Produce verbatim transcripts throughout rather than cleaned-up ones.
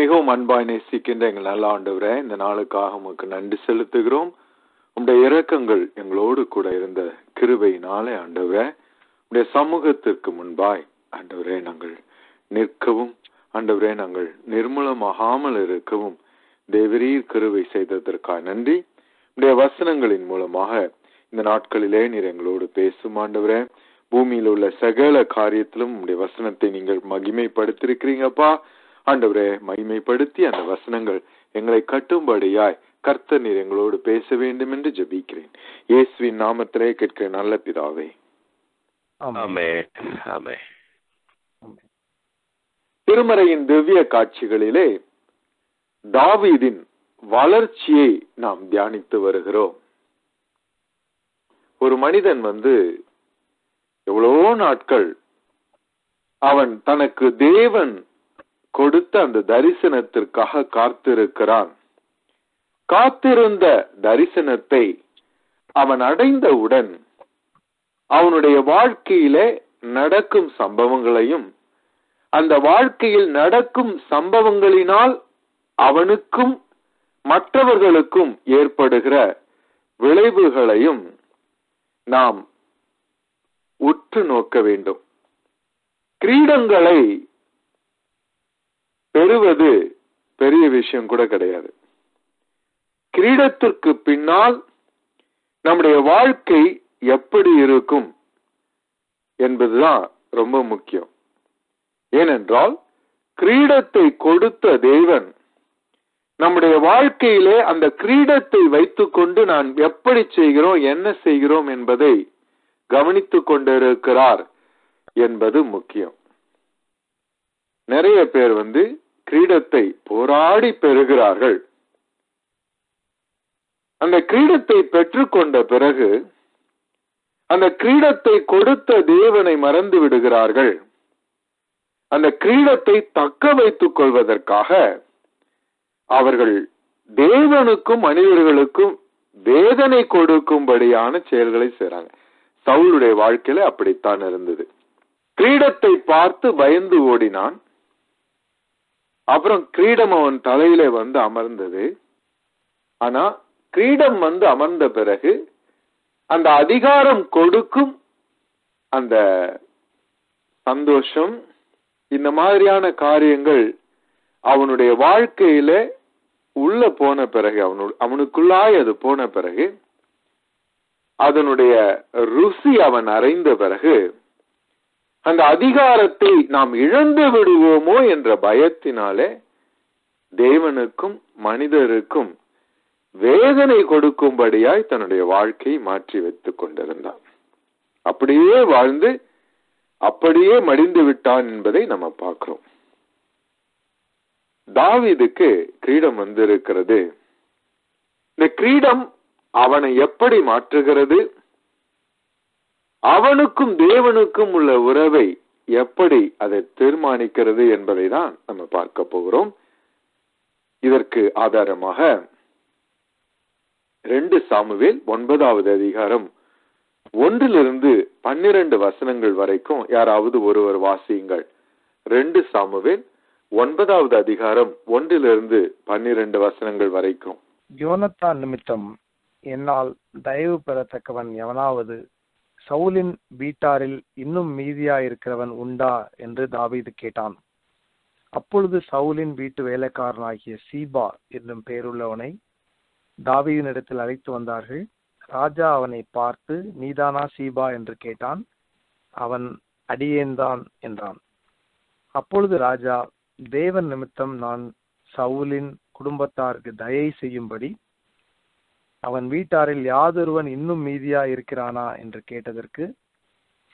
மிகவும் அன்பாய் நேசிக்கின்ற எங்கள் நல்ல ஆண்டவரே, இந்த நாளுக்காக உமக்கு நன்றி செலுத்துகிறோம். உங்களுடைய இரக்கங்கள் எங்களோடு கூட இருந்த கிருபையினாலே ஆண்டவரே, உங்களுடைய சமூகத்திற்கு முன்பாய் ஆண்டவரே நாங்கள் நிற்கவும், ஆண்டவரே நாங்கள் நிர்மூலமாகாமல் இருக்கவும் தேவரீர் கிருபை செய்ததற்காக நன்றி. உங்களுடைய வசனங்களின் மூலமாக இந்த நாட்களிலே நீர் எங்களோடு பேசும் ஆண்டவரே. பூமியில் உள்ள சகல காரியத்திலும் உங்களுடைய வசனத்தை நீங்கள் மகிமைப்படுத்திருக்கிறீங்கப்பா ஆண்டவரே. மகிமைப்படுத்தி அந்த வசனங்கள் எங்களை கட்டும்படியாய் கர்த்தர் நீர் எங்களோடு பேச வேண்டும் என்று ஜெபிக்கிறேன். இயேசுவின் நாமத்திலே கேட்கிற நல்ல பிதாவே, ஆமென், ஆமென். திருமறையின் திவ்ய காட்சிகளிலே தாவீதின் வளர்ச்சியை நாம் தியானித்து வருகிறோம். ஒரு மனிதன் வந்து எவ்வளவோ நாட்கள் அவன் தனக்கு தேவன் கொடுத்த அந்த தரிசனத்திற்காக காத்திருக்கிறான். காத்திருந்த தரிசனத்தை அவன் அடைந்தவுடன் அவனுடைய வாழ்க்கையிலே நடக்கும் சம்பவங்களையும் அந்த வாழ்க்கையில் நடக்கும் சம்பவங்களினால் அவனுக்கும் மற்றவர்களுக்கும் ஏற்படுகிற விளைவுகளையும் நாம் உற்று நோக்க வேண்டும். கிரீடங்களை பெறுவது பெரிய விஷயம் கூட கிடையாது. கிரீடத்திற்கு பின்னால் நம்முடைய வாழ்க்கை எப்படி இருக்கும் என்பதுதான் ரொம்ப முக்கியம். ஏனென்றால் கிரீடத்தை கொடுத்த தேவன் நம்முடைய வாழ்க்கையிலே அந்த கிரீடத்தை வைத்துக்கொண்டு நான் எப்படி செய்கிறோம், என்ன செய்கிறோம் என்பதை கவனித்து கொண்டிருக்கிறார் என்பது முக்கியம். நிறைய பேர் வந்து கிரீடத்தை போராடி பெறுகிறார்கள். அந்த கிரீடத்தை பெற்றுக்கொண்ட பிறகு அந்த கிரீடத்தை கொடுத்த தேவனை மறந்து விடுகிறார்கள். அந்த கிரீடத்தை தக்க வைத்துக் கொள்வதற்காக அவர்கள் தேவனுக்கும் மனிதர்களுக்கும் வேதனை கொடுக்கும்படியான செயல்களை செய்றாங்க. சவுளுடைய வாழ்க்கையில அப்படித்தான் இருந்தது. கிரீடத்தை பார்த்து பயந்து ஓடினான். அப்புறம் கிரீடம் அவன் தலையிலே வந்து அமர்ந்தது. ஆனா கிரீடம் வந்து அமர்ந்த பிறகு அந்த அதிகாரம் கொடுக்கும் அந்த சந்தோஷம், இந்த மாதிரியான காரியங்கள் அவனுடைய வாழ்க்கையில உள்ள போன பிறகு, அவனு அவனுக்குள்ளாய் அது போன பிறகு, அதனுடைய ருசி அவன் அறிந்த பிறகு அந்த அதிகாரத்தை நாம் இழந்து விடுவோமோ என்ற பயத்தினாலே தேவனுக்கும் மனிதருக்கும் வேதனை கொடுக்கும்படியாய் தன்னுடைய வாழ்க்கையை மாற்றி வைத்துக் கொண்டிருந்தான். அப்படியே வாழ்ந்து அப்படியே மடிந்து விட்டான் என்பதை நம்ம பார்க்கிறோம். தாவீதுக்கு கிரீடம் வந்திருக்கிறது. இந்த கிரீடம் அவனை எப்படி மாற்றுகிறது, அவனுக்கும் தேவனுக்கும் உள்ள உறவை எப்படி அதை தீர்மானிக்கிறது என்பதை தான் நம்ம பார்க்க போகிறோம். இதற்கு ஆதாரமாக ரெண்டு சாமுவேல் ஒன்பதாவது அதிகாரம் ஒன்றிலிருந்து பன்னிரண்டு வசனங்கள் வரைக்கும் யாராவது ஒருவர் வாசியுங்கள். ரெண்டு சாமுவேல் ஒன்பதாவது அதிகாரம் ஒன்றிலிருந்து பன்னிரண்டு வசனங்கள் வரைக்கும். யோனத்தான் நிமித்தம் என்னால் தயவு பெறத்தக்கவன் எவனாவது சவுலின் வீட்டாரில் இன்னும் மீதியாயிருக்கிறவன் உண்டா என்று தாவீது கேட்டான். அப்பொழுது சவுலின் வீட்டு வேலைக்காரனாகிய சீபா என்னும் பெயருள்ளவனை தாவீதினிடத்தில் அழைத்து வந்தார்கள். ராஜா அவனை பார்த்து, நீதானா சீபா என்று கேட்டான். அவன், அடியேன்தான் என்றான். அப்பொழுது ராஜா, தேவன் நிமித்தம் நான் சவுலின் குடும்பத்தாருக்கு தயை செய்யும்படி அவன் வீட்டாரில் யாதொருவன் இன்னும் மீதியா இருக்கிறானா என்று கேட்டதற்கு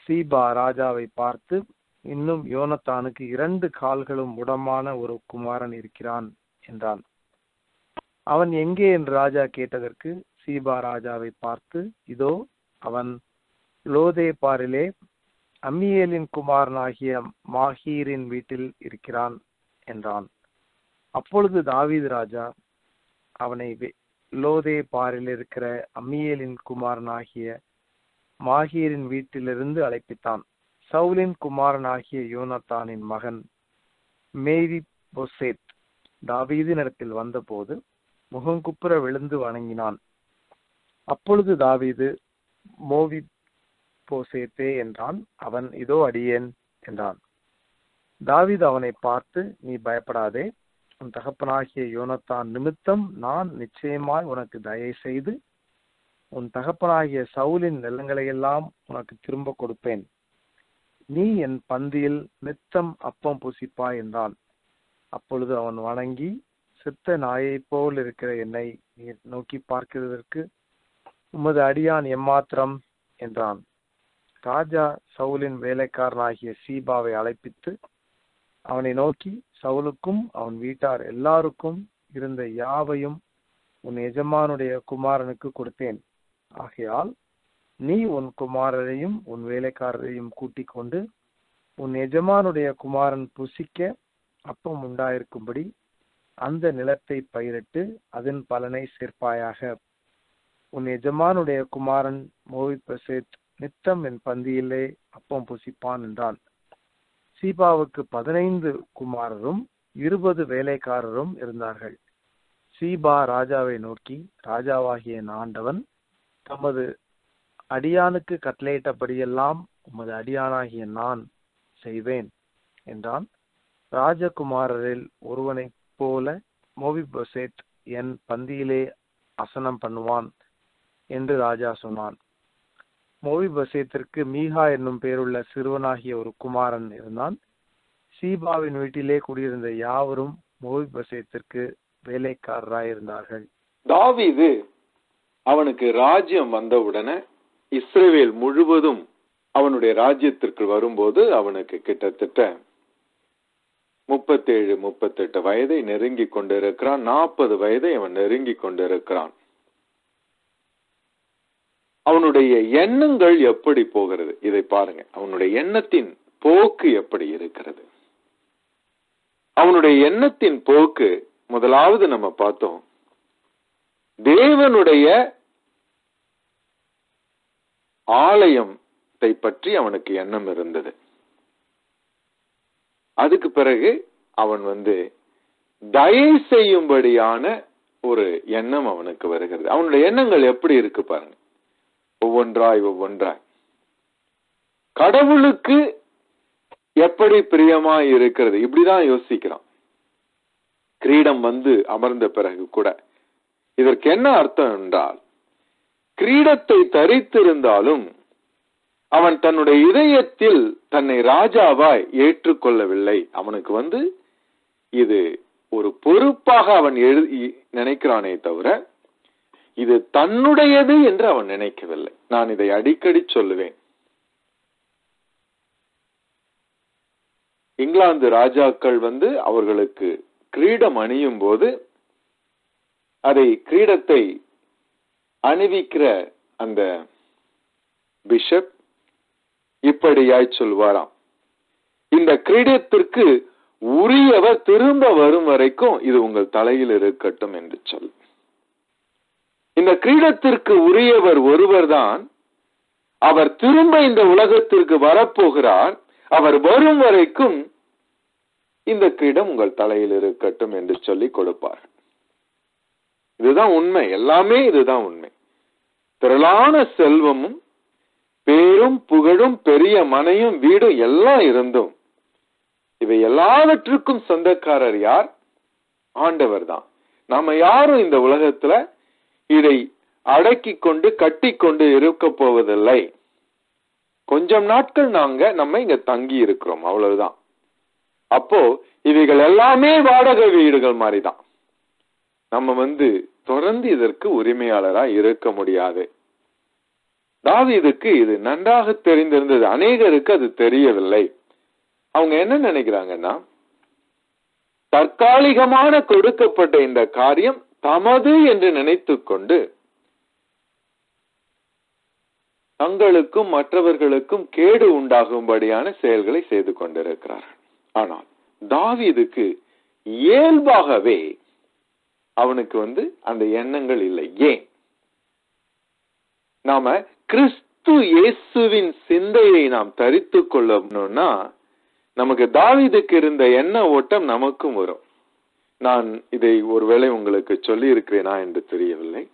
சீபா ராஜாவை பார்த்து, இன்னும் யோனத்தானுக்கு இரண்டு கால்களும் உடமான ஒரு குமாரன் இருக்கிறான் என்றான். அவன் எங்கே என்று ராஜா கேட்டதற்கு சீபா ராஜாவை பார்த்து, இதோ அவன் லோதேபாரிலே அம்மியேலின் குமாரனாகிய மாஹீரின் வீட்டில் இருக்கிறான் என்றான். அப்பொழுது தாவீது ராஜா அவனை லோதேபாரில் இருக்கிற அம்மியேலின் குமாரனாகிய மாஹீரின் வீட்டிலிருந்து அழைப்பித்தான். சவுலின் குமாரனாகிய யோனத்தானின் மகன் மேபிபோசேத் தாவீதினிடத்தில் வந்தபோது முகங்குப்புற விழுந்து வணங்கினான். அப்பொழுது தாவீது, மேவிபோசேத்தே என்றான். அவன், இதோ அடியேன் என்றான். தாவீது அவனை பார்த்து, நீ பயப்படாதே, உன் தகப்பனாகிய யோனத்தான் நிமித்தம் நான் நிச்சயமாய் உனக்கு தயை செய்து உன் தகப்பனாகிய சவுலின் நிலங்களையெல்லாம் உனக்கு திரும்ப கொடுப்பேன். நீ என் பந்தியில் நித்தம் அப்பம் புசிப்பாய் என்றான். அப்பொழுது அவன் வணங்கி, செத்த நாயைப் போல் இருக்கிற என்னை நீர் நோக்கி பார்க்கிறதற்கு உமது அடியான் எம்மாத்திரம் என்றான். ராஜா சவுலின் வேலைக்காரனாகிய சீபாவை அழைப்பித்து அவனை நோக்கி, சவுலுக்கும் அவன் வீட்டார் எல்லாருக்கும் இருந்த யாவையும் உன் எஜமானுடைய குமாரனுக்கு கொடுத்தேன். ஆகையால் நீ உன் குமாரரையும் உன் வேலைக்காரரையும் கூட்டிக் கொண்டு உன் எஜமானுடைய குமாரன் புசிக்க அப்பம் உண்டாயிருக்கும்படி அந்த நிலத்தை பயிரிட்டு அதன் பலனை சேர்ப்பாயாக. உன் எஜமானுடைய குமாரன் மேவிபோசேத் நித்தம் என் பந்தியிலே அப்பம் புசிப்பான் என்றான். சீபாவுக்கு பதினைந்து குமாரரும் இருபது வேலைக்காரரும் இருந்தார்கள். சீபா ராஜாவை நோக்கி, ராஜாவாகிய ஆண்டவன் தமது அடியானுக்கு கட்டளையிட்டபடியெல்லாம் உமது அடியானாகிய நான் செய்வேன் என்றான். ராஜகுமாரரில் ஒருவனை போல மேவிபோசேத் என் பந்தியிலே அசனம் பண்ணுவான் என்று ராஜா சொன்னான். மேவிபோசேத்திற்கு மீகா என்னும் பெயருள்ள சிறுவனாகிய ஒரு குமாரன் இருந்தான். சீபாவின் வீட்டிலே குடியிருந்த யாவரும் மேவிபோசேத்திற்கு வேலைக்காரராயிருந்தார்கள். தாவீது அவனுக்கு ராஜ்யம் வந்தவுடனே இஸ்ரவேல் முழுவதும் அவனுடைய ராஜ்யத்திற்கு வரும்போது அவனுக்கு கிட்டத்தட்ட முப்பத்தேழு முப்பத்தெட்டு வயதை நெருங்கி கொண்டிருக்கிறான். நாற்பது வயதை அவன் நெருங்கி கொண்டிருக்கிறான். அவனுடைய எண்ணங்கள் எப்படி போகிறது இதை பாருங்க. அவனுடைய எண்ணத்தின் போக்கு எப்படி இருக்கிறது? அவனுடைய எண்ணத்தின் போக்கு முதலாவது நம்ம பார்த்தோம், தேவனுடைய ஆலயத்தை பற்றி அவனுக்கு எண்ணம் இருந்தது. அதுக்கு பிறகு அவன் வந்து தயை செய்யும்படியான ஒரு எண்ணம் அவனுக்கு வருகிறது. அவனுடைய எண்ணங்கள் எப்படி இருக்கு பாருங்க, ஒவ்வொன்றாய் ஒவ்வொன்றாய். கடவுளுக்கு எப்படி பிரியமாய் இருக்கிறது இப்படிதான் யோசிக்கிறான். கிரீடம் வந்து அமர்ந்த பிறகு கூட இதற்கு என்ன அர்த்தம் என்றால், கிரீடத்தை தரித்திருந்தாலும் அவன் தன்னுடைய இதயத்தில் தன்னை ராஜாவாய் ஏற்றுக்கொள்ளவில்லை. அவனுக்கு வந்து இது ஒரு பொறுப்பாக அவன் எழுதி நினைக்கிறானே தவிர இது தன்னுடையது என்று அவன் நினைக்கவில்லை. நான் இதை அடிக்கடி சொல்லுவேன். இங்கிலாந்து ராஜாக்கள் வந்து அவர்களுக்கு கிரீடம் அணியும் போது அதை கிரீடத்தை அணிவிக்கிற அந்த பிஷப் இப்படியாய் சொல்வாராம், இந்த கிரீடத்திற்கு உரியவர் திரும்ப வரும் வரைக்கும் இது உங்கள் தலையில் இருக்கட்டும் என்று சொல். இந்த கிரீடத்திற்கு உரியவர் ஒருவர் தான், அவர் திரும்ப இந்த உலகத்திற்கு வரப்போகிறார், அவர் வரும் வரைக்கும் இந்த கிரீடம் உங்கள் தலையில் இருக்கட்டும் என்று சொல்லி கொடுப்பார். இதுதான் உண்மை, எல்லாமே இதுதான் உண்மை. திரளான செல்வமும் பேரும் புகழும் பெரிய மனையும் வீடும் எல்லாம் இருந்தும் இவை எல்லாவற்றுக்கும் சொந்தக்காரர் யார்? ஆண்டவர் தான். நாம யாரும் இந்த உலகத்துல இதை அடக்கி கொண்டு கட்டி கொண்டு இருக்க போவதில்லை. கொஞ்சம் நாட்கள் நாங்க நம்ம இங்க தங்கி இருக்கிறோம், அவ்வளவுதான். அப்போ இவைகள் எல்லாமே வாடகை வீடுகள் மாதிரிதான். நம்ம வந்து தொடர்ந்து இதற்கு உரிமையாளராய் இருக்க முடியாது. தாவீதுக்கு இது நன்றாக தெரிந்திருந்தது. அநேகருக்கு அது தெரியவில்லை. அவங்க என்ன நினைக்கிறாங்கன்னா, தற்காலிகமான கொடுக்கப்பட்ட இந்த காரியம் தமது என்று நினைத்துக் கொண்டு தங்களுக்கும் மற்றவர்களுக்கும் கேடு உண்டாகும்படியான செயல்களை செய்து கொண்டிருக்கிறார்கள். ஆனால் தாவீதுக்கு இயல்பாகவே அவனுக்கு வந்து அந்த எண்ணங்கள் இல்லை. ஏன்? நாம கிறிஸ்து இயேசுவின் சிந்தையை நாம் தரித்து கொள்ளணும்னா நமக்கு தாவீதுக்கு இருந்த எண்ண ஓட்டம் நமக்கும் வரும். நான் இதை ஒருவேளை உங்களுக்கு சொல்லி இருக்கிறேனா என்று தெரியவில்லை.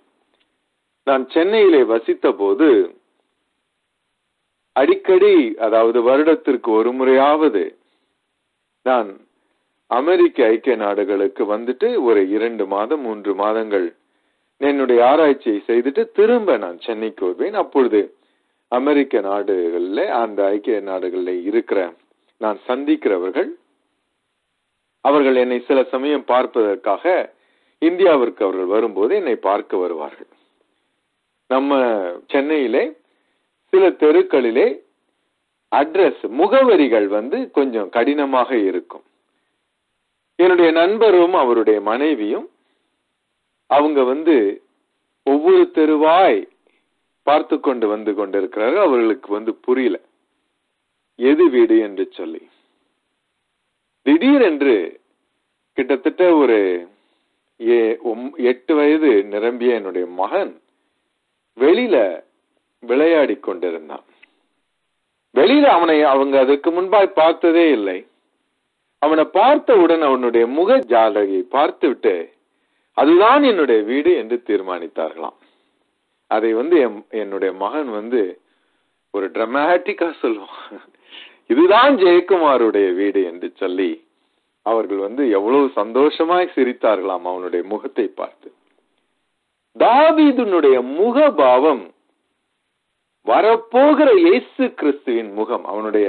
நான் சென்னையிலே வசித்த போது அடிக்கடி, அதாவது வருடத்திற்கு ஒரு முறையாவது நான் அமெரிக்க ஐக்கிய நாடுகளுக்கு வந்துட்டு ஒரு இரண்டு மாதம் மூன்று மாதங்கள் என்னுடைய ஆராய்ச்சியை செய்துட்டு திரும்ப நான் சென்னைக்கு வருவேன். அப்பொழுது அமெரிக்க நாடுகளில், அந்த ஐக்கிய நாடுகளில் இருக்கிற நான் சந்திக்கிறவர்கள், அவர்கள் என்னை சில சமயம் பார்ப்பதற்காக இந்தியாவிற்கு அவர்கள் வரும்போது என்னை பார்க்க வருவார்கள். நம்ம சென்னையிலே சில தெருக்களிலே அட்ரஸ், முகவரிகள் வந்து கொஞ்சம் கடினமாக இருக்கும். என்னுடைய நண்பரும் அவருடைய மனைவியும் அவங்க வந்து ஒவ்வொரு தெருவாய் பார்த்து கொண்டு வந்து கொண்டிருக்கிறார்கள். அவர்களுக்கு வந்து புரியல எது வீடு என்று சொல்லி. திடீரென்று கிட்டத்தட்ட ஒரு எட்டு வயது நிரம்பிய என்னுடைய மகன் வெளியில விளையாடி கொண்டிருந்தான். வெளியில அவனை அவங்க அதற்கு முன்பாய் பார்த்ததே இல்லை. அவனை பார்த்தவுடன் அவனுடைய முக ஜாலகியை பார்த்துவிட்டு அதுதான் என்னுடைய வீடு என்று தீர்மானித்தார்களாம். அதை வந்து என்னுடைய மகன் வந்து ஒரு டிராமேட்டிக்கா சொல்லுவான், இதுதான் ஜெயக்குமாருடைய வீடு என்று சொல்லி அவர்கள் வந்து எவ்வளவு சந்தோஷமாய் சிரித்தார்களாம் அவனுடைய முகத்தை பார்த்து. தாவீதுனுடைய முகபாவம் வரப்போகிற இயேசு கிறிஸ்துவின் முகம், அவனுடைய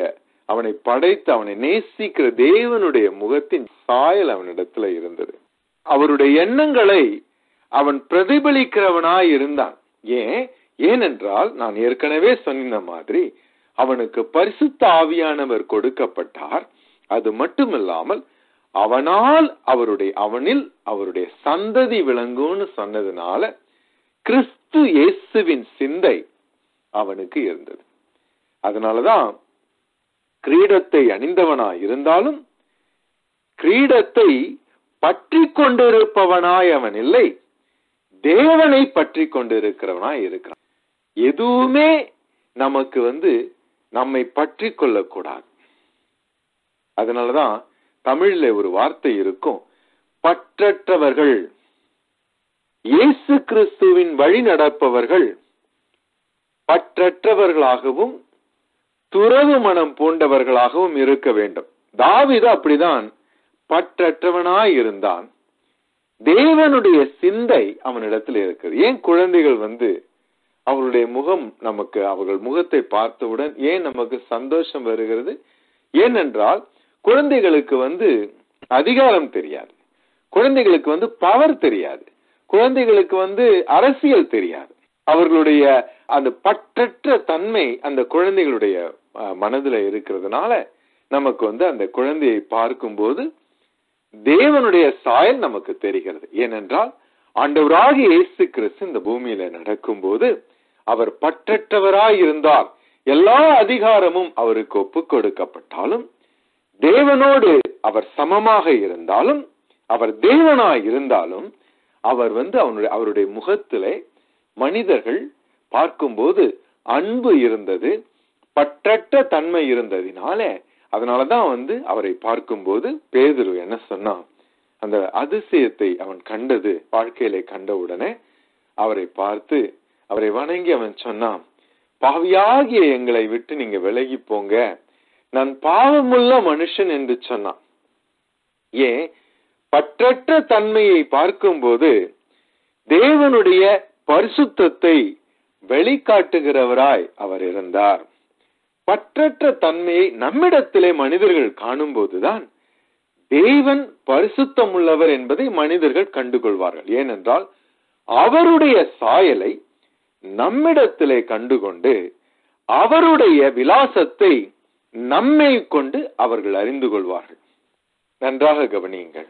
அவனை படைத்து அவனை நேசிக்கிற தேவனுடைய முகத்தின் சாயல் அவனிடத்துல இருந்தது. அவருடைய எண்ணங்களை அவன் பிரதிபலிக்கிறவனாய் இருந்தான். ஏன் ஏனென்றால் நான் ஏற்கனவே சொன்ன மாதிரி அவனுக்கு பரிசுத்த ஆவியானவர் கொடுக்கப்பட்டார். அது மட்டுமில்லாமல் அவனால் அவருடைய அவனில் அவருடைய சந்ததி விளங்கும்னு சொன்னதுனால கிறிஸ்து இயேசுவின் சிந்தை அவனுக்கு இருந்தது. அதனாலதான் கிரீடத்தை அணிந்தவனாய் இருந்தாலும் கிரீடத்தை பற்றி கொண்டிருப்பவனாய் அவன் இல்லை, தேவனை பற்றி கொண்டிருக்கிறவனாய் இருக்கிறான். எதுவுமே நமக்கு வந்து நம்மை பற்றி கொள்ளக்கூடாது. அதனாலதான் தமிழ்ல ஒரு வார்த்தை இருக்கும், பற்றற்றவர்கள், இயேசு கிறிஸ்துவின் வழி நடப்பவர்கள் பற்றற்றவர்களாகவும் துறவு மனம் பூண்டவர்களாகவும் இருக்க வேண்டும். தாவீது அப்படிதான் பற்றற்றவனாய் இருந்தான். தேவனுடைய சிந்தை அவனிடத்தில் இருக்கிறது. ஏன் குழந்தைகள் வந்து அவருடைய முகம் நமக்கு, அவர்கள் முகத்தை பார்த்தவுடன் ஏன் நமக்கு சந்தோஷம் வருகிறது? ஏனென்றால் குழந்தைகளுக்கு வந்து அதிகாரம் தெரியாது, குழந்தைகளுக்கு வந்து பவர் தெரியாது, குழந்தைகளுக்கு வந்து அரசியல் தெரியாது. அவர்களுடைய அந்த பற்றற்ற தன்மை அந்த குழந்தைகளுடைய மனதில் இருக்கிறதுனால நமக்கு வந்து அந்த குழந்தையை பார்க்கும்போது தேவனுடைய சாயல் நமக்கு தெரிகிறது. ஏனென்றால் ஆண்டவராகிய இயேசு கிறிஸ்து இந்த பூமியில நடக்கும்போது அவர் பற்றற்றவராய் இருந்தார். எல்லா அதிகாரமும் அவருக்கு ஒப்பு கொடுக்கப்பட்டாலும், தேவனோடு அவர் சமமாக இருந்தாலும், அவர் தேவனாய் இருந்தாலும், அவர் வந்து அவனுடைய அவருடைய முகத்திலே மனிதர்கள் பார்க்கும்போது அன்பு இருந்தது, பற்றற்ற தன்மை இருந்ததினால, அதனாலதான் வந்து அவரை பார்க்கும்போது பேதுரு என்ன சொன்னான், அந்த அதிசயத்தை அவன் கண்டது, வாழ்க்கையிலே கண்ட உடனே அவரை பார்த்து அவரை வணங்கி அவன் சொன்னான், பாவியாகிய எங்களை விட்டு நீங்க விலகி போங்க, நான் பாவமுள்ள மனுஷன் என்று சொன்னான். ஏன்? பற்றற்ற தன்மையை பார்க்கும்போது தேவனுடைய பரிசுத்தத்தை வெளிக்காட்டுகிறவராய் அவர் இருந்தார். பற்றற்ற தன்மையை நம்மிடத்திலே மனிதர்கள் காணும் போதுதான் தேவன் பரிசுத்தம் உள்ளவர் என்பதை மனிதர்கள் கண்டுகொள்வார்கள். ஏனென்றால் அவருடைய சாயலை நம்மிடத்திலே கண்டுகொண்டு அவருடைய விலாசத்தை நம்மை கொண்டு அவர்கள் அறிந்து கொள்வார்கள். நன்றாக கவனியுங்கள்.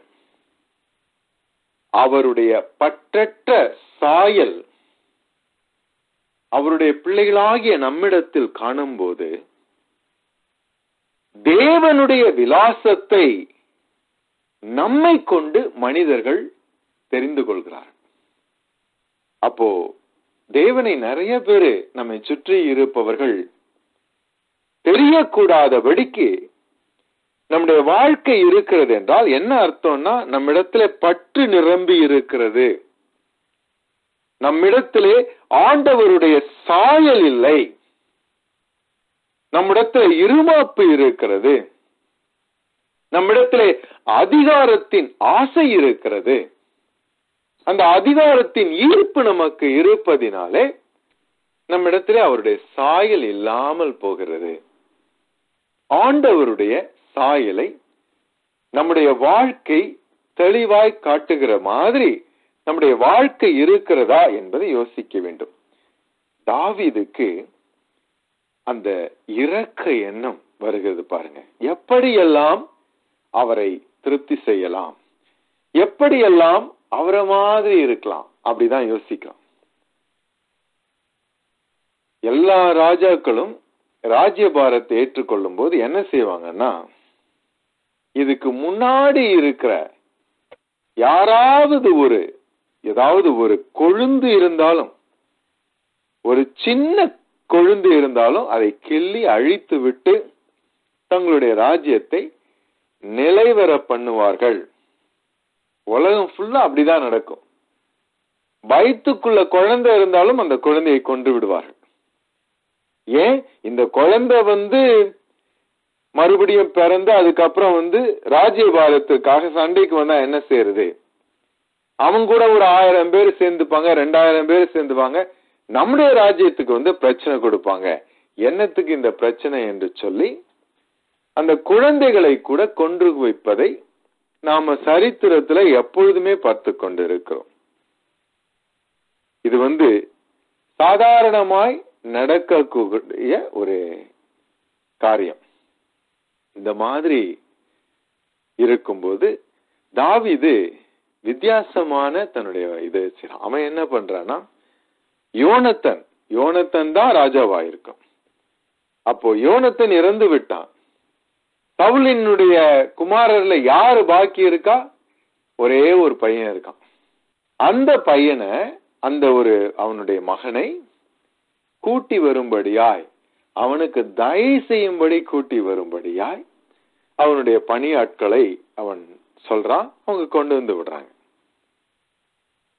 அவருடைய பற்றற்ற சாயல் அவருடைய பிள்ளைகளாகிய நம்மிடத்தில் காணும் போது தேவனுடைய விலாசத்தை நம்மை கொண்டு மனிதர்கள் தெரிந்து கொள்கிறார்கள். அப்போ தேவனை நிறைய பேரு நம்மை சுற்றி இருப்பவர்கள் தெரியக்கூடாதபடிக்கு நம்முடைய வாழ்க்கை இருக்கிறது என்றால் என்ன அர்த்தம்னா, நம்மிடத்துல பற்று நிரம்பி இருக்கிறது, நம்மிடத்திலே ஆண்டவருடைய சாயல் இல்லை, நம்மிடத்துல இருமாப்பு இருக்கிறது, நம்மிடத்திலே அதிகாரத்தின் ஆசை இருக்கிறது. அந்த அதிகாரத்தின் ஈர்ப்பு நமக்கு இருப்பதினாலே நம்மிடத்திலே அவருடைய சாயல் இல்லாமல் போகிறது. ஆண்டவருடைய சாயலை நம்முடைய வாழ்க்கை தெளிவாய் காட்டுகிற மாதிரி நம்முடைய வாழ்க்கை இருக்கிறதா என்பதை யோசிக்க வேண்டும். தாவீதுக்கு அந்த இரக்க எண்ணம் வருகிறது பாருங்க. எப்படியெல்லாம் அவரை திருப்தி செய்யலாம், எப்படியெல்லாம் அவரை மாதிரி இருக்கலாம், அப்படிதான் யோசிக்கலாம். எல்லா ராஜாக்களும் ராஜ்யபாரத்தை ஏற்றுக்கொள்ளும் போது என்ன செய்வாங்கன்னா, இதுக்கு முன்னாடி இருக்கிற யாராவது ஒரு ஏதாவது ஒரு கொழுந்து இருந்தாலும், ஒரு சின்ன கொழுந்து இருந்தாலும் அதை கிள்ளி அழித்து விட்டு தங்களுடைய ராஜ்யத்தை நிலைவர பண்ணுவார்கள். உலகம் ஃபுல்லா அப்படிதான் நடக்கும். வயிற்றுக்குள்ள குழந்தை இருந்தாலும் அந்த குழந்தையை கொன்று விடுவார்கள். ஏன்? இந்த குழந்தை வந்து மறுபடியும் பிறந்து அதுக்கப்புறம் வந்து ராஜ்யபாரத்துக்காக சண்டைக்கு வந்தா என்ன செய்யறது? அவங்க கூட ஒரு ஆயிரம் பேர் சேர்ந்துப்பாங்க, ரெண்டாயிரம் பேர் சேர்ந்துவாங்க, நம்முடைய ராஜ்யத்துக்கு வந்து பிரச்சனை கொடுப்பாங்க. என்னத்துக்கு இந்த பிரச்சனை என்று சொல்லி அந்த குழந்தைகளை கூட கொன்று வைப்பதை நாம சரித்திரத்துல எப்பொழுதுமே பார்த்து கொண்டிருக்கிறோம். இது வந்து சாதாரணமாய் நடக்கக்கூடிய ஒரு காரியம். இந்த மாதிரி இருக்கும்போது தாவீது வித்தியாசமான தன்னுடைய இது செய்யறான். அவன் என்ன பண்றான்னா, யோனத்தன் யோனத்தன் தான் ராஜாவாயிருக்கும். அப்போ யோனத்தன் இறந்து விட்டான். சவுலினுடைய குமாரர்ல யாரு பாக்கி இருக்கா? ஒரே ஒரு பையன் இருக்கான். அந்த பையனை, அந்த ஒரு அவனுடைய மகனை கூட்டி வரும்படியாய், அவனுக்கு தயை செய்யும்படி கூட்டி வரும்படியாய் அவனுடைய பணியாட்களை அவன் சொல்றான். அவங்க கொண்டு வந்து விடுறாங்க.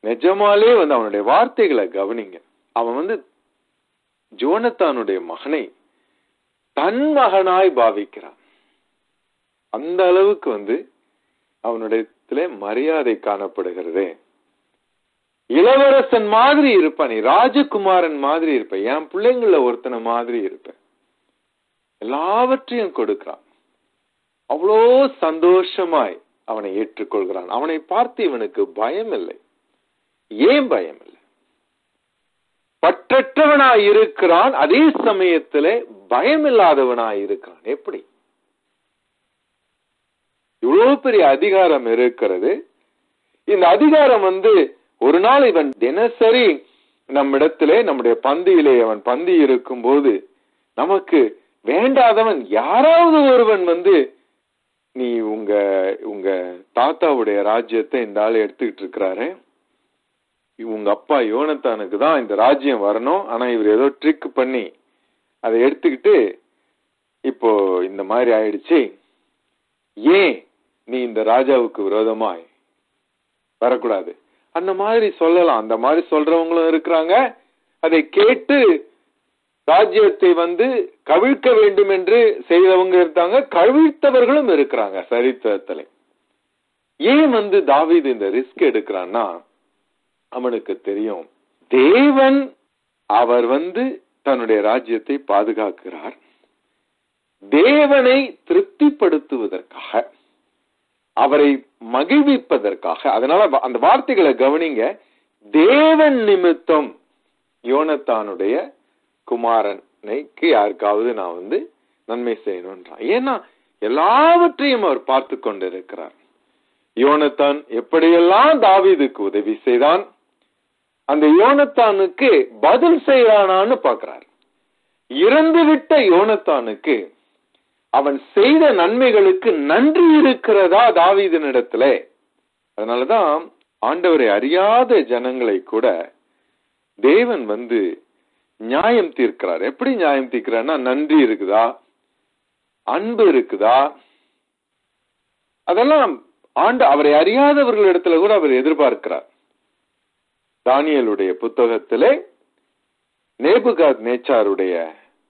நிஜமாலே வந்து அவனுடைய வார்த்தைகளை கவனிங்க. அவன் வந்து ஜோனத்தானுடைய மகனை தன் மகனாய் பாவிக்கிறான். அந்த அளவுக்கு வந்து அவனுடைய மரியாதை காணப்படுகிறது. இளவரசன் மாதிரி இருப்பான், நீ ராஜகுமாரன் மாதிரி இருப்ப, என் பிள்ளைங்கள ஒருத்தனை மாதிரி இருப்ப, எல்லாவற்றையும் கொடுக்கிறான். அவ்வளோ சந்தோஷமாய் அவனை ஏற்றுக்கொள்கிறான். அவனை பார்த்து இவனுக்கு பயம் இல்லை. ஏன் பயம் இல்லை? பற்றற்றவனாய் இருக்கிறான், அதே சமயத்துல பயம் இல்லாதவனாய் இருக்கிறான். எப்படி? இவ்வளவு பெரிய அதிகாரம் இருக்கிறது. இந்த அதிகாரம் வந்து ஒரு நாள் இவன் தினசரி நம்மிடத்திலே நம்முடைய பந்தியிலே அவன் பந்தி இருக்கும் போது நமக்கு வேண்டாதவன் யாராவது ஒருவன் வந்து, நீ உங்க உங்க தாத்தாவுடைய ராஜ்யத்தை இந்த ஆள் எடுத்துக்கிட்டு இருக்கிறாரு, உங்க அப்பா யோனத்தானுக்கு தான் இந்த ராஜ்யம் வரணும், ஆனா இவர் ஏதோ ட்ரிக் பண்ணி அதை எடுத்துக்கிட்டு இப்போ இந்த மாதிரி ஆயிடுச்சு, ஏன் நீ இந்த ராஜாவுக்கு விரோதமாய் வரக்கூடாது, அந்த மாதிரி சொல்லலாம். அந்த மாதிரி சொல்றவங்களும் இருக்கிறாங்க. அதை கேட்டு ராஜ்யத்தை வந்து கவிழ்க்க வேண்டும் என்று செய்தவங்க இருந்தாங்க, கவிழ்த்தவர்களும் இருக்கிறாங்க சரித்திரத்துல. ஏன் வந்து தாவீது இந்த ரிஸ்க் எடுக்கிறான்னா, அவனுக்கு தெரியும் தேவன் அவர் வந்து தன்னுடைய ராஜ்யத்தை பாதுகாக்கிறார். தேவனை திருப்திப்படுத்துவதற்காக, அவரை மகிழ்விப்பதற்காக, அதனால அந்த வார்த்தைகளை கவனிங்க, தேவன் நிமித்தம் யோனத்தானுடைய குமாரனைக்கு யாருக்காவது நான் வந்து நன்மை செய்யணும்ன்றான். ஏன்னா எல்லாவற்றையும் அவர் பார்த்து கொண்டிருக்கிறார். யோனத்தான் எப்படியெல்லாம் தாவீதுக்கு உதவி செய்தான், அந்த யோனத்தானுக்கு பதில் செய்யறானான்னு பாக்குறார். இறந்துவிட்ட யோனத்தானுக்கு அவன் செய்த நன்மைகளுக்கு நன்றி இருக்கிறதா தாவீதினிடத்துல? அதனாலதான் ஆண்டவரை அறியாத ஜனங்களை கூட தேவன் வந்து நியாயம் தீர்க்கிறார். எப்படி நியாயம் தீர்க்கிறான்னா, நன்றி இருக்குதா, அன்பு இருக்குதா, அதெல்லாம் ஆண்டு அவரை அறியாதவர்கள் இடத்துல கூட அவர் எதிர்பார்க்கிறார். தானியலுடைய புத்தகத்திலே நேபுகாத் நேச்சாருடைய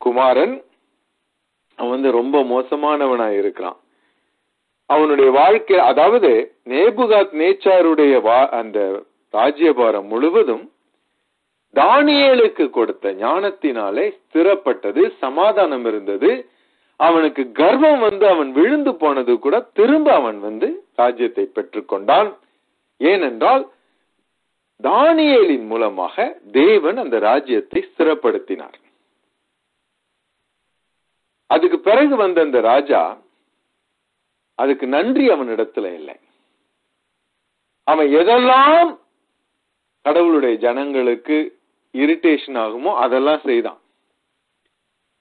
குமாரன் அவன் வந்து ரொம்ப மோசமானவனா இருக்கிறான். அவனுடைய வாழ்க்கை, அதாவது நேபுகாத் நேச்சாருடைய அந்த ராஜ்யபாரம் முழுவதும் தானியேலுக்கு கொடுத்த ஞானத்தினாலே ஸ்திரப்பட்டது, சமாதானம் இருந்தது. அவனுக்கு கர்வம் வந்து அவன் விழுந்து போனது கூட திரும்ப அவன் வந்து ராஜ்யத்தை பெற்றுக்கொண்டான். ஏனென்றால் தானியேலின் மூலமாக தேவன் அந்த ராஜ்யத்தை ஸ்திரப்படுத்தினார். அதுக்கு பிறகு வந்த அந்த ராஜா அதுக்கு நன்றி அவனிடத்துல இல்லை. அவன் எதெல்லாம் கடவுளுடைய ஜனங்களுக்கு இரிட்டேஷன் ஆகுமோ அதெல்லாம் செய்தான்.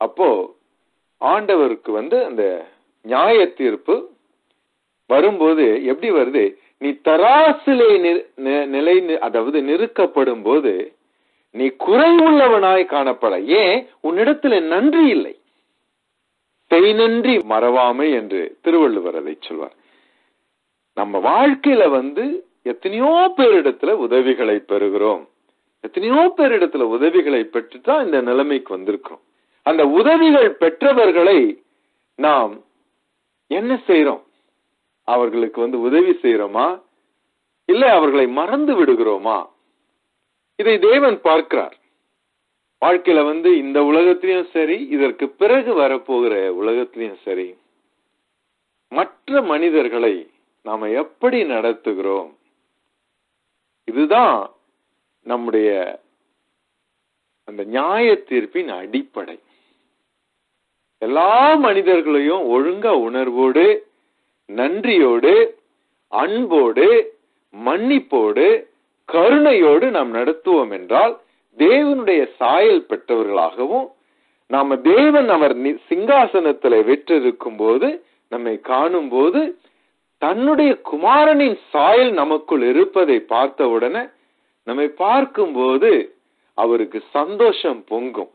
அப்போ ஆண்டவருக்கு வந்து அந்த நியாய தீர்ப்பு வரும்போது எப்படி வருது? நீ தராசிலே நிலை, அதாவது நெருக்கப்படும் போது நீ குறைவுள்ளவனாய் காணப்பட, ஏன் உன்னிடத்துல நன்றி இல்லை, செய் நன்றி மறவாமை என்று திருவள்ளுவர் அதை சொல்வார். நம்ம வாழ்க்கையில வந்து எத்தனையோ பேரிடத்துல உதவிகளை பெறுகிறோம், எத்தனையோ பேரிடத்துல உதவிகளை பெற்றுதான் இந்த நிலைமைக்கு வந்திருக்கிறோம். அந்த உதவிகள் பெற்றவர்களை நாம் என்ன செய்யறோம்? அவர்களுக்கு வந்து உதவி செய்யறோமா, இல்லை அவர்களை மறந்து விடுகிறோமா? இதை தேவன் பார்க்கிறார். வாழ்க்கையில வந்து இந்த உலகத்திலையும் சரி, இதற்கு பிறகு வரப்போகிற உலகத்திலையும் சரி, மற்ற மனிதர்களை நாம எப்படி நடத்துகிறோம், இதுதான் நம்முடைய அந்த நியாய தீர்ப்பின் அடிப்படை. எல்லா மனிதர்களையும் ஒழுங்க உணர்வோடு, நன்றியோடு, அன்போடு, மன்னிப்போடு, கருணையோடு நாம் நடத்துவோம் என்றால் தேவனுடைய சாயல் பெற்றவர்களாகவும், நாம தேவன் அவர் சிங்காசனத்தில் வெற்றிருக்கும் போது நம்மை காணும் போது தன்னுடைய குமாரனின் சாயல் நமக்குள் இருப்பதை பார்த்தவுடனே நம்மை பார்க்கும்போது அவருக்கு சந்தோஷம் பொங்கும்.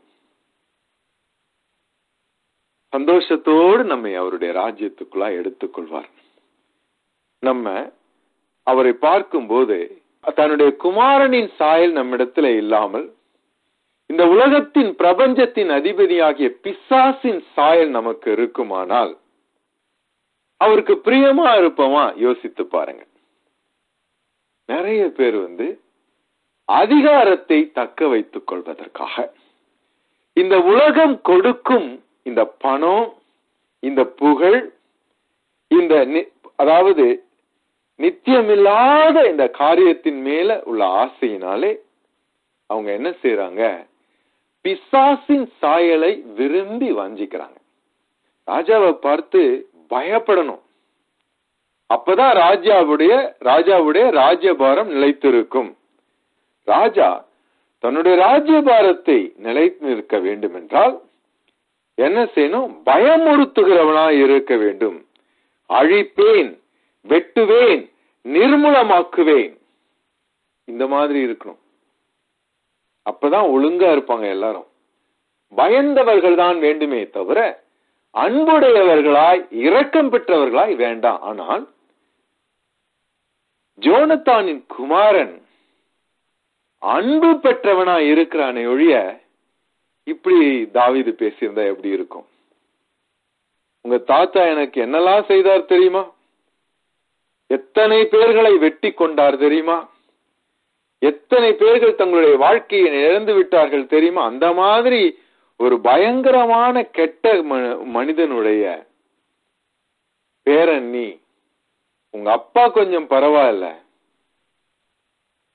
சந்தோஷத்தோடு நம்மை அவருடைய ராஜ்யத்துக்குள்ளா எடுத்துக்கொள்வார். நம்ம அவரை பார்க்கும்போது தன்னுடைய குமாரனின் சாயல் நம்மிடத்துல இல்லாமல் இந்த உலகத்தின் பிரபஞ்சத்தின் அதிபதியாகிய பிசாசின் சாயல் நமக்கு இருக்குமானால் அவருக்கு பிரியமா இருப்போமா? யோசித்து பாருங்க. நிறைய பேர் வந்து அதிகாரத்தை தக்க வைத்துக் கொள்வதற்காக இந்த உலகம் கொடுக்கும் இந்த பணம், இந்த புகழ், இந்த அதாவது நித்தியமில்லாத இந்த காரியத்தின் மேல உள்ள ஆசையினாலே அவங்க என்ன செய்யறாங்க? பிசாசின் சாயலை விரும்பி வாஞ்சிக்கிறாங்க. ராஜாவை பார்த்து பயப்படணும், அப்பதான் ராஜாவுடைய ராஜாவுடைய ராஜ்யபாரம் நிலைத்திருக்கும். ராஜா தன்னுடைய ராஜ்யபாரத்தை நிலைத்து நிற்க வேண்டும் என்றால் என்ன செய்யணும்? பயமுறுத்துகிறவனாய் இருக்க வேண்டும். அழிப்பேன், வெட்டுவேன், நிர்மூலமாக்குவேன், இந்த மாதிரி இருக்கணும். அப்பதான் ஒழுங்கா இருப்பாங்க எல்லாரும். பயந்தவர்கள் தான் வேண்டுமே தவிர அன்புடையவர்களாய் இரக்கம் பெற்றவர்களாய் வேண்டாம். ஆனால் ஜோனத்தானின் குமாரன் அன்பு பெற்றவனா இருக்கிறானே ஒழிய, இப்படி தாவீது பேசியிருந்தா எப்படி இருக்கும்? உங்க தாத்தா எனக்கு என்னெல்லாம் செய்தார் தெரியுமா? எத்தனை பேர்களை வெட்டி கொண்டார் தெரியுமா? எத்தனை பேர்கள் தங்களுடைய வாழ்க்கையை இழந்து விட்டார்கள் தெரியுமா? அந்த மாதிரி ஒரு பயங்கரமான கெட்ட மனிதனுடைய பேரன் நீ. உங்க அப்பா கொஞ்சம் பரவாயில்ல,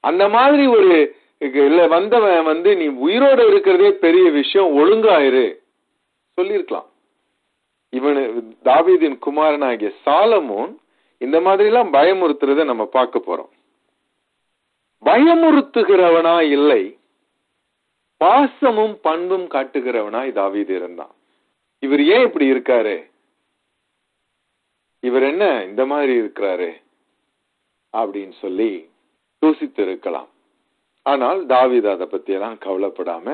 அந்த மாதிரி ஒரு இல்ல வந்தவன் வந்து நீ உயிரோடு இருக்கிறதே பெரிய விஷயம், ஒழுங்காயிரு சொல்லிருக்கலாம். இவனு தாவீதின் குமாரனாகிய சாலமோன் இந்த மாதிரி எல்லாம் பயமுறுத்துறத நம்ம பார்க்க போறோம். பயமுறுத்துகிறவனா இல்லை, பாசமும் பண்பும் காட்டுகிறவனாய் தாவீது இருந்தான். இவர் ஏன் இப்படி இருக்காரு? இவர் என்ன இந்த மாதிரி இருக்கிறாரு அப்படின்னு சொல்லி யோசித்து இருக்கலாம். ஆனால் தாவீது அதை பத்தி எல்லாம் கவலைப்படாம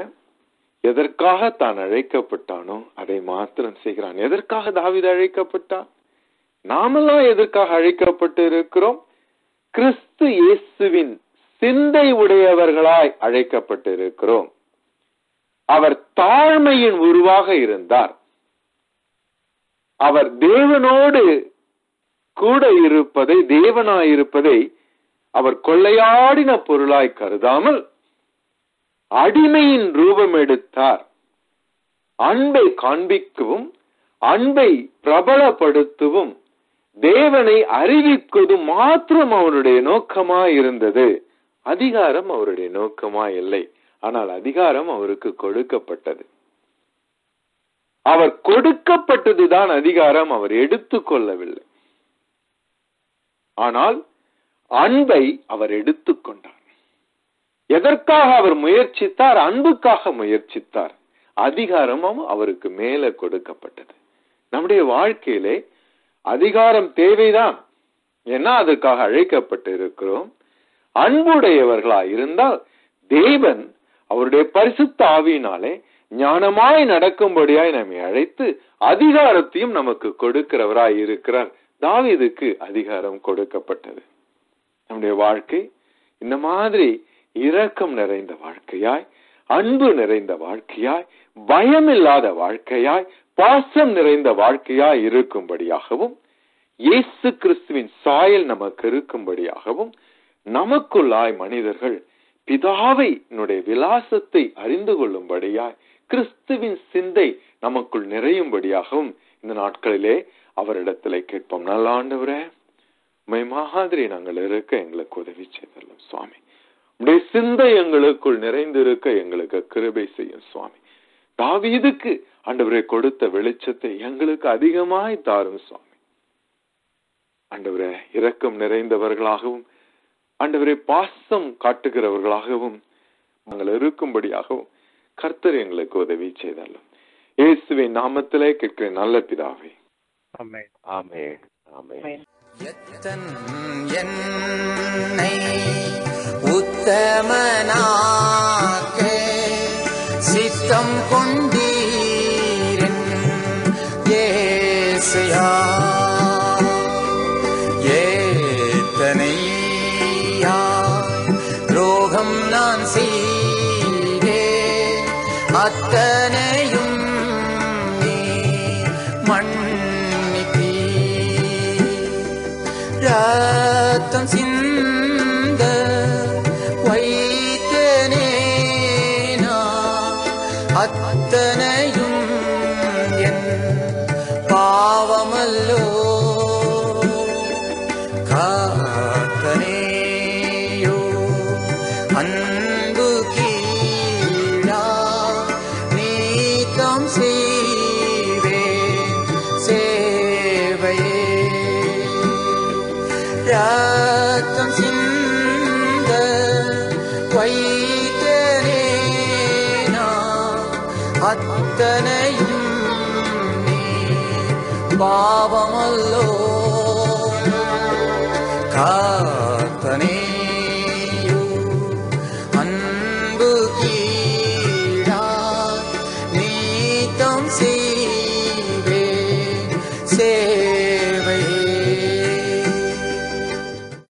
எதற்காக தான் அழைக்கப்பட்டானோ அதை மாத்திரம் செய்கிறான். எதற்காக தாவீது அழைக்கப்பட்டான்? நாமெல்லாம் எதற்காக அழைக்கப்பட்டு இருக்கிறோம்? கிறிஸ்து இயேசுவின் சிந்தை உடையவர்களாய் அழைக்கப்பட்டிருக்கிறோம். அவர் தாழ்மையின் உருவாக இருந்தார். அவர் தேவனோடு கூட இருப்பதை, தேவனாயிருப்பதை அவர் கொள்ளையாடின பொருளாய் கருதாமல் அடிமையின் ரூபம் எடுத்தார். அன்பை காண்பிக்கவும் அன்பை பிரபலப்படுத்தவும் தேவனை அறிவிக்குவதும் மாத்திரம் அவருடைய நோக்கமாய் இருந்தது. அதிகாரம் அவருடைய நோக்கமாய் இல்லை, ஆனால் அதிகாரம் அவருக்கு கொடுக்கப்பட்டது. அவர் கொடுக்கப்பட்டதுதான் அதிகாரம், அவர் எடுத்துக்கொள்ளவில்லை. ஆனால் அன்பை அவர் எடுத்துக்கொண்டார். எதற்காக அவர் முயற்சித்தார்? அன்புக்காக முயற்சித்தார். அதிகாரமும் அவருக்கு மேல கொடுக்கப்பட்டது. நம்முடைய வாழ்க்கையிலே அதிகாரம் தேவைதான், ஏன்னா அதற்காக அழைக்கப்பட்டு இருக்கிறோம். அன்புடையவர்களாய் இருந்தால் தேவன் அவருடைய பரிசுத்த ஆவியினாலே ஞானமாய் நடக்கும்படியாய் நம்மை அழைத்து அதிகாரத்தையும் நமக்கு கொடுக்கிறவராய் இருக்கிறார். தாவீதுக்கு அதிகாரம் கொடுக்கப்பட்டது. நம்முடைய வாழ்க்கை இந்த மாதிரி இரக்கம் நிறைந்த வாழ்க்கையாய், அன்பு நிறைந்த வாழ்க்கையாய், பயமில்லாத வாழ்க்கையாய், பாசம் நிறைந்த வாழ்க்கையாய் இருக்கும்படியாகவும், இயேசு கிறிஸ்துவின் சாயல் நமக்கு இருக்கும்படியாகவும், நமக்குள்ளாய் மனிதர்கள் பிதாவை விலாசத்தை அறிந்து கொள்ளும்படியாய் கிறிஸ்துவின் சிந்தை நமக்குள் நிறையும்படியாகவும் இந்த நாட்களிலே அவரிடத்திலே கேட்போம். நல்ல ஆண்டவரே, உம்மை மாதிரி நாங்கள் இருக்க எங்களுக்கு உதவி செய்தோம் சுவாமி. உடைய சிந்தை எங்களுக்குள் நிறைந்திருக்க எங்களுக்கு கிருபை செய்யும் சுவாமி. தாவீதுக்கு ஆண்டவரே கொடுத்த வெளிச்சத்தை எங்களுக்கு அதிகமாய் தாரும் சுவாமி. ஆண்டவரே, இரக்கம் நிறைந்தவர்களாகவும், ஆண்டவரே பாசம் காட்டுகிறவர்களாகவும் நாங்கள் இருக்கும்படியாகவும் கர்த்தர் எங்களுக்கு உதவி செய்தாலும் இயேசுவின் நாமத்திலே கேட்கிற நல்ல பிதாவே, ஆமென் ஆமென் ஆமென். எத்தன் என்னை உத்தமனாக்கே சித்தம் கொண்டீரின் இயேசுயா, ஏத்தனை துரோகம் நான் செய்தே அத்தனையும் நீ மன்னிப்பீ. ரத்தம் சிந்த வைத்தனேனா அத்தனையும் என் பாவமல்லோ. அத்தனையும் நீ பாவமல்லோ. கா